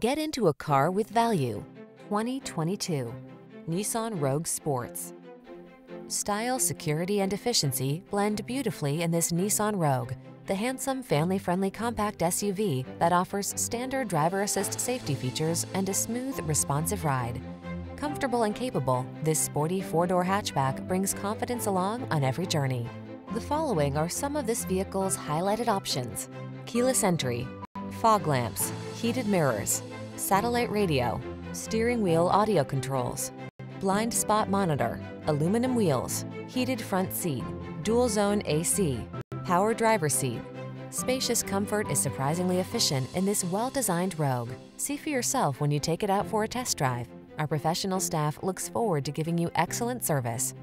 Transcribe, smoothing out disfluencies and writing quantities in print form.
Get into a car with value. 2022 Nissan Rogue Sports. Style, security, and efficiency blend beautifully in this Nissan Rogue, the handsome, family-friendly compact SUV that offers standard driver assist safety features and a smooth, responsive ride. Comfortable and capable, this sporty four-door hatchback brings confidence along on every journey. The following are some of this vehicle's highlighted options: keyless entry, fog lamps, heated mirrors, satellite radio, steering wheel audio controls, blind spot monitor, aluminum wheels, heated front seat, dual zone AC, power driver seat. Spacious comfort is surprisingly efficient in this well-designed Rogue. See for yourself when you take it out for a test drive. Our professional staff looks forward to giving you excellent service.